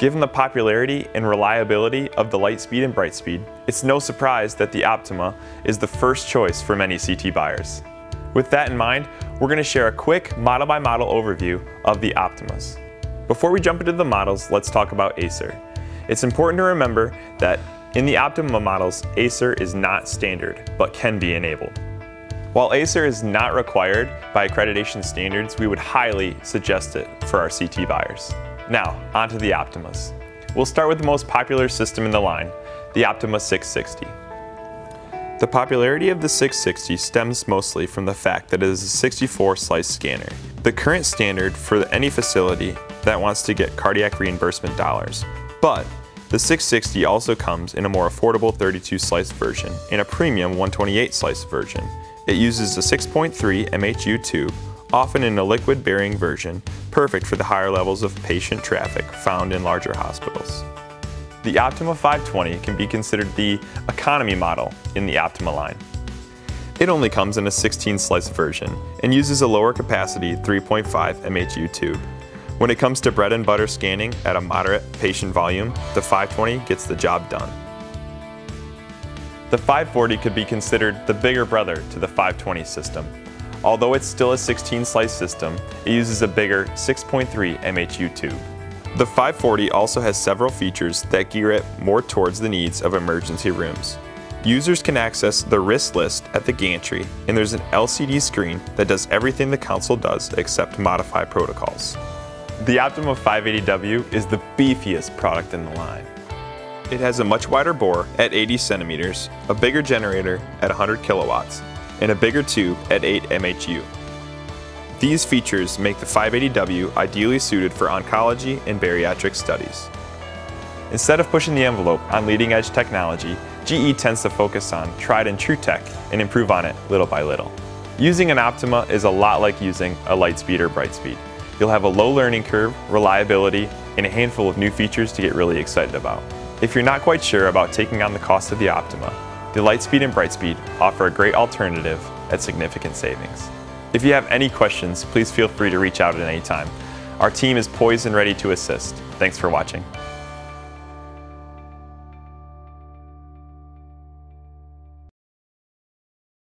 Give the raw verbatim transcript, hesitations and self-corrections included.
Given the popularity and reliability of the Lightspeed and Brightspeed, it's no surprise that the Optima is the first choice for many C T buyers. With that in mind, we're going to share a quick model-by-model overview of the Optimas. Before we jump into the models, let's talk about Acer. It's important to remember that in the Optima models, Acer is not standard, but can be enabled. While Acer is not required by accreditation standards, we would highly suggest it for our C T buyers. Now, onto the Optimas. We'll start with the most popular system in the line, the Optima six sixty. The popularity of the six sixty stems mostly from the fact that it is a sixty-four slice scanner, the current standard for any facility that wants to get cardiac reimbursement dollars. But the six sixty also comes in a more affordable thirty-two slice version and a premium one twenty-eight slice version. It uses a six point three M H U tube, often in a liquid bearing version, perfect for the higher levels of patient traffic found in larger hospitals. The Optima five twenty can be considered the economy model in the Optima line. It only comes in a sixteen slice version and uses a lower capacity three point five M H U tube. When it comes to bread and butter scanning at a moderate patient volume, the five twenty gets the job done. The five forty could be considered the bigger brother to the five twenty system. Although it's still a sixteen slice system, it uses a bigger six point three M H U tube. The five forty also has several features that gear it more towards the needs of emergency rooms. Users can access the risk list at the gantry, and there's an L C D screen that does everything the console does except modify protocols. The Optima five eighty W is the beefiest product in the line. It has a much wider bore at eighty centimeters, a bigger generator at one hundred kilowatts, and a bigger tube at eight M H U. These features make the five eighty W ideally suited for oncology and bariatric studies. Instead of pushing the envelope on leading-edge technology, G E tends to focus on tried and true tech and improve on it little by little. Using an Optima is a lot like using a Lightspeed or Brightspeed. You'll have a low learning curve, reliability, and a handful of new features to get really excited about. If you're not quite sure about taking on the cost of the Optima, the Lightspeed and Brightspeed offer a great alternative at significant savings. If you have any questions, please feel free to reach out at any time. Our team is poised and ready to assist. Thanks for watching.